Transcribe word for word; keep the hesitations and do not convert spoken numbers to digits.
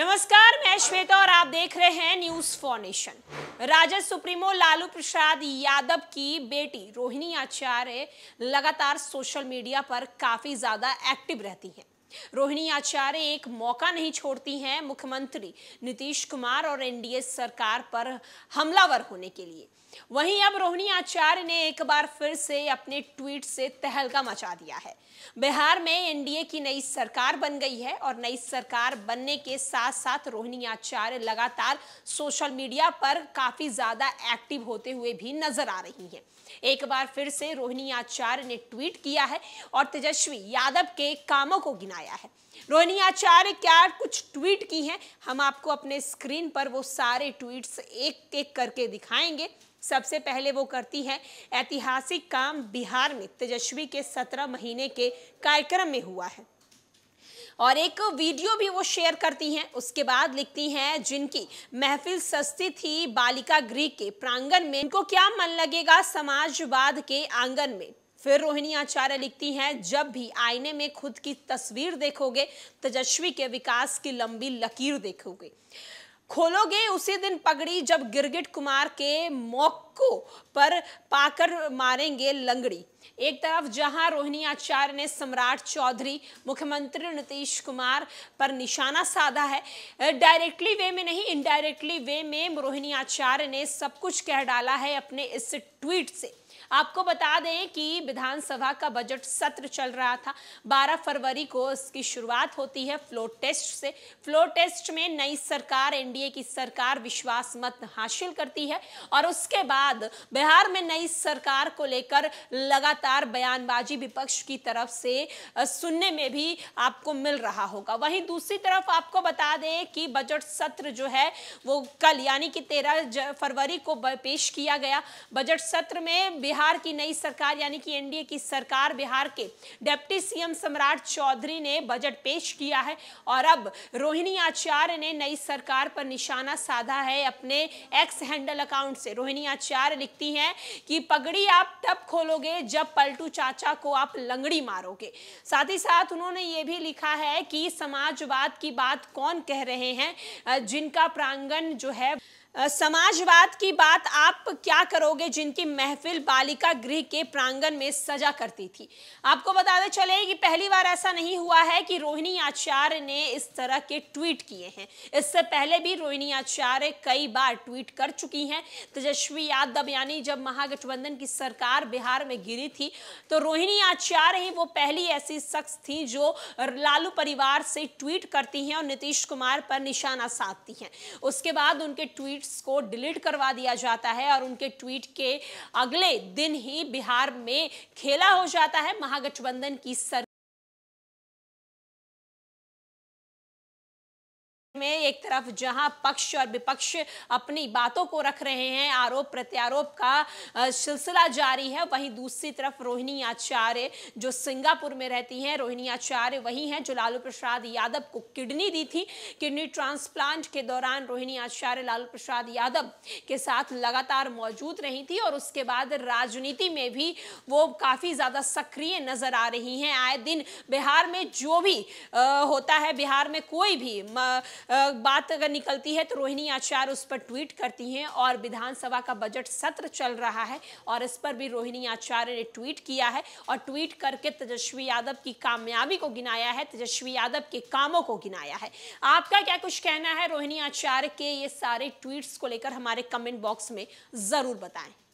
नमस्कार, मैं श्वेता और आप देख रहे हैं news for nation. Rajad supremo Lalu Prasad Yadav की बेटी रोहिणी आचार्य लगातार सोशल मीडिया पर काफी ज्यादा एक्टिव रहती हैं। रोहिणी आचार्य एक मौका नहीं छोड़ती हैं मुख्यमंत्री नीतीश कुमार और एनडीए सरकार पर हमलावर होने के लिए। वहीं अब रोहिणी आचार्य ने एक बार फिर से अपने ट्वीट से तहलका मचा दिया है। बिहार में एनडीए की नई सरकार बन गई है और नई सरकार बनने के साथ साथ रोहिणी आचार्य लगातार सोशल मीडिया पर काफी ज्यादा एक्टिव होते हुए भी नजर आ रही हैं। एक बार फिर से रोहिणी आचार्य ने ट्वीट किया है और तेजस्वी यादव के कामों को गिनाया है। रोहिणी आचार्य क्या कुछ ट्वीट की हैं, हम आपको अपने स्क्रीन पर वो सारे ट्वीट्स एक एक करके दिखाएंगे। सबसे पहले वो करती है ऐतिहासिक काम बिहार में तेजस्वी के सत्रह महीने के कार्यक्रम में हुआ है, और एक वीडियो भी वो शेयर करती हैं। उसके बाद लिखती हैं, जिनकी महफिल सस्ती थी बालिका गृह के प्रांगण में, इनको क्या मन लगेगा समाजवाद के आंगन में। फिर रोहिणी आचार्य लिखती हैं, जब भी आईने में खुद की तस्वीर देखोगे तेजस्वी के विकास की लंबी लकीर देखोगे, खोलोगे उसी दिन पगड़ी जब गिरगिट कुमार के मौकों पर पाकर मारेंगे लंगड़ी। एक तरफ जहां रोहिणी आचार्य ने सम्राट चौधरी मुख्यमंत्री नीतीश कुमार पर निशाना साधा है, डायरेक्टली वे में नहीं इनडायरेक्टली वे में रोहिणी आचार्य ने सब कुछ कह डाला है अपने इस ट्वीट से। आपको बता दें कि विधानसभा का बजट सत्र चल रहा था। बारह फरवरी को इसकी शुरुआत होती है फ्लोर टेस्ट से। फ्लोर टेस्ट में नई सरकार एनडीए की सरकार विश्वास मत हासिल करती है और उसके बाद बिहार में नई सरकार को लेकर लगातार बयानबाजी विपक्ष की तरफ से सुनने में भी आपको मिल रहा होगा। वहीं दूसरी तरफ आपको बता दें कि बजट सत्र जो है वो कल यानी कि तेरह फरवरी को पेश किया गया। बजट सत्र में बिहार की नई सरकार यानी कि एनडीए की सरकार बिहार के डिप्टी सीएम सम्राट चौधरी ने बजट पेश किया है, और अब रोहिणी आचार्य ने नई सरकार पर निशाना साधा है अपने एक्स हैंडल अकाउंट से। रोहिणी आचार्य लिखती हैं कि पगड़ी आप तब खोलोगे जब पलटू चाचा को आप लंगड़ी मारोगे। साथ ही साथ उन्होंने ये भी लिखा है कि समाजवाद की बात कौन कह रहे हैं, जिनका प्रांगण जो है समाजवाद की बात आप क्या करोगे, जिनकी महफिल बालिका गृह के प्रांगण में सजा करती थी। आपको बताते चले कि पहली बार ऐसा नहीं हुआ है कि रोहिणी आचार्य ने इस तरह के ट्वीट किए हैं। इससे पहले भी रोहिणी आचार्य कई बार ट्वीट कर चुकी हैं। तेजस्वी यादव यानी जब महागठबंधन की सरकार बिहार में गिरी थी तो रोहिणी आचार्य ही वो पहली ऐसी शख्स थी जो लालू परिवार से ट्वीट करती हैं और नीतीश कुमार पर निशाना साधती हैं। उसके बाद उनके ट्वीट को डिलीट करवा दिया जाता है और उनके ट्वीट के अगले दिन ही बिहार में खेला हो जाता है महागठबंधन की सरकार में। एक तरफ जहां पक्ष और विपक्ष अपनी बातों को रख रहे हैं, आरोप प्रत्यारोप का सिलसिला जारी है, वहीं दूसरी तरफ रोहिणी आचार्य जो सिंगापुर में रहती हैं, रोहिणी आचार्य वही हैं जो लालू प्रसाद यादव को किडनी दी थी। किडनी ट्रांसप्लांट के दौरान रोहिणी आचार्य लालू प्रसाद यादव के साथ लगातार मौजूद रही थी और उसके बाद राजनीति में भी वो काफी ज्यादा सक्रिय नजर आ रही हैं। आए दिन बिहार में जो भी आ, होता है, बिहार में कोई भी म, बात अगर निकलती है तो रोहिणी आचार्य उस पर ट्वीट करती हैं, और विधानसभा का बजट सत्र चल रहा है और इस पर भी रोहिणी आचार्य ने ट्वीट किया है और ट्वीट करके तेजस्वी यादव की कामयाबी को गिनाया है, तेजस्वी यादव के कामों को गिनाया है। आपका क्या कुछ कहना है रोहिणी आचार्य के ये सारे ट्वीट्स को लेकर, हमारे कमेंट बॉक्स में जरूर बताएं।